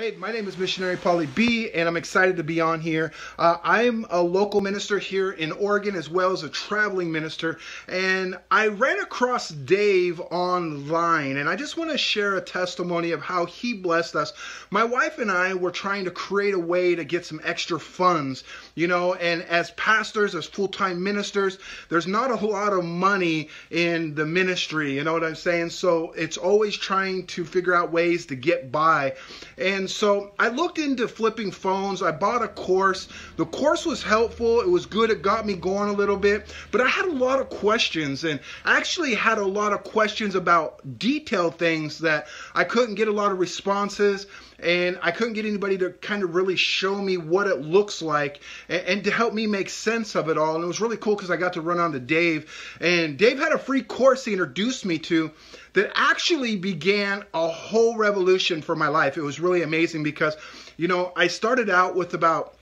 Hey, my name is Missionary Pauly B, and I'm excited to be on here. I'm a local minister here in Oregon, as well as a traveling minister, and I ran across Dave online, and I just want to share a testimony of how he blessed us. My wife and I were trying to create a way to get some extra funds, you know, and as pastors, as full-time ministers, there's not a whole lot of money in the ministry, you know what I'm saying? So it's always trying to figure out ways to get by. And so I looked into flipping phones. I bought a course. The course was helpful. It was good. It got me going a little bit, but I had a lot of questions, and I actually had a lot of questions about detailed things that I couldn't get a lot of responses, and I couldn't get anybody to kind of really show me what it looks like and to help me make sense of it all. And it was really cool because I got to run on to Dave, and Dave had a free course he introduced me to that actually began a whole revolution for my life. It was really amazing because, you know, I started out with about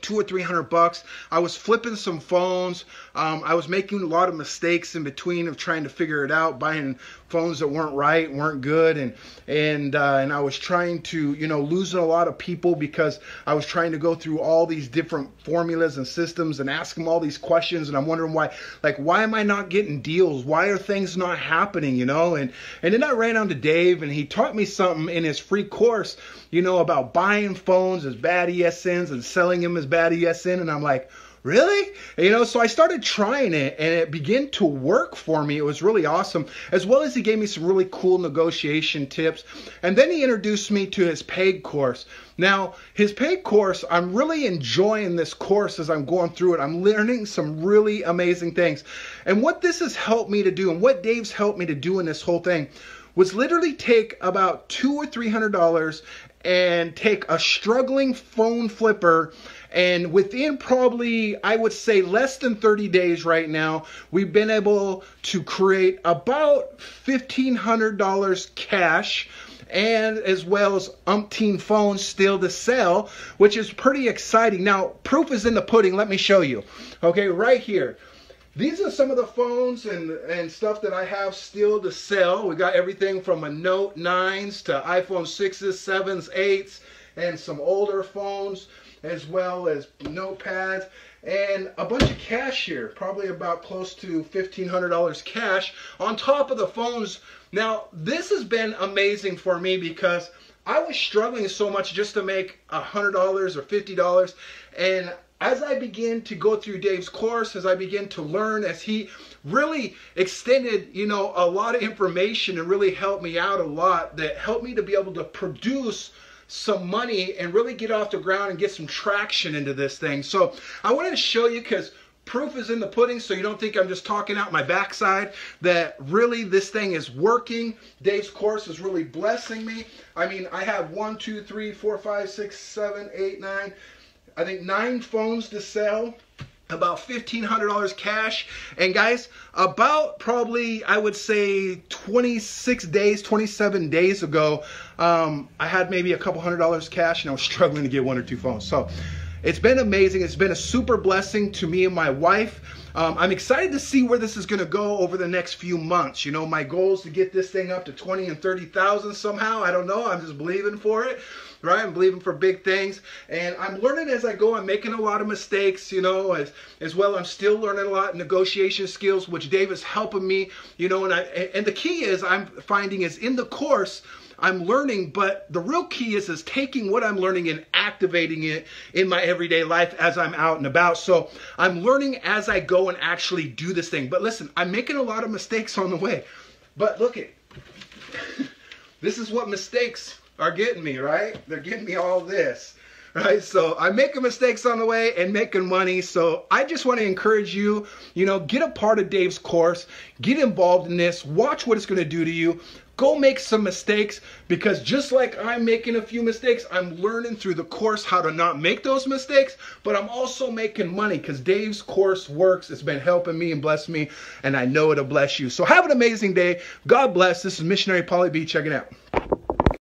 $200 or $300. I was flipping some phones. I was making a lot of mistakes in between of trying to figure it out, buying phones that weren't right, weren't good, and I was trying to, you know, losing a lot of people because I was trying to go through all these different formulas and systems and ask them all these questions, and I'm wondering why, like, why am I not getting deals? Why are things not happening? You know, and then I ran on to Dave, and he taught me something in his free course, you know, about buying phones as bad ESNs and selling them as bad ESN, and I'm like, really? You know, so I started trying it, and it began to work for me. It was really awesome, as well as he gave me some really cool negotiation tips. And then he introduced me to his paid course. Now, his paid course, I'm really enjoying this course as I'm going through it. I'm learning some really amazing things. And what this has helped me to do, and what Dave's helped me to do in this whole thing, was literally take about $200 or $300 and take a struggling phone flipper, and within probably, I would say, less than 30 days right now, we've been able to create about $1,500 cash, and as well as umpteen phones still to sell, which is pretty exciting. Now, proof is in the pudding. Let me show you. Okay, right here. These are some of the phones and stuff that I have still to sell. We got everything from a Note 9s to iPhone 6s, 7s, 8s, and some older phones, as well as notepads, and a bunch of cash here, probably about close to $1,500 cash on top of the phones. Now, this has been amazing for me because I was struggling so much just to make $100 or $50, and as I began to go through Dave's course, as I began to learn, as he really extended, you know, a lot of information and really helped me out a lot, that helped me to be able to produce some money and really get off the ground and get some traction into this thing. So I wanted to show you, because proof is in the pudding, so you don't think I'm just talking out my backside, that really this thing is working. Dave's course is really blessing me. I mean, I have 1, 2, 3, 4, 5, 6, 7, 8, 9... I think 9 phones to sell, about $1,500 cash, and guys, about probably, I would say, 26 days, 27 days ago, I had maybe a couple $100 cash, and I was struggling to get 1 or 2 phones. So it's been amazing. It's been a super blessing to me and my wife. I'm excited to see where this is going to go over the next few months. You know, my goal is to get this thing up to 20 and 30,000 somehow. I don't know. I'm just believing for it, right? I'm believing for big things, and I'm learning as I go. I'm making a lot of mistakes, you know, as well. I'm still learning a lot of negotiation skills, which Dave is helping me, you know, and the key is, I'm finding, is in the course, I'm learning, but the real key is taking what I'm learning and activating it in my everyday life as I'm out and about. So I'm learning as I go and actually do this thing. But listen, I'm making a lot of mistakes on the way. But look at this is what mistakes are getting me, right? They're getting me all this, right? So I'm making mistakes on the way and making money. So I just want to encourage you, you know, get a part of Dave's course, get involved in this, watch what it's going to do to you. Go make some mistakes, because just like I'm making a few mistakes, I'm learning through the course how to not make those mistakes, but I'm also making money because Dave's course works. It's been helping me and blessed me, and I know it'll bless you. So have an amazing day. God bless. This is Missionary Pauly B. Check it out.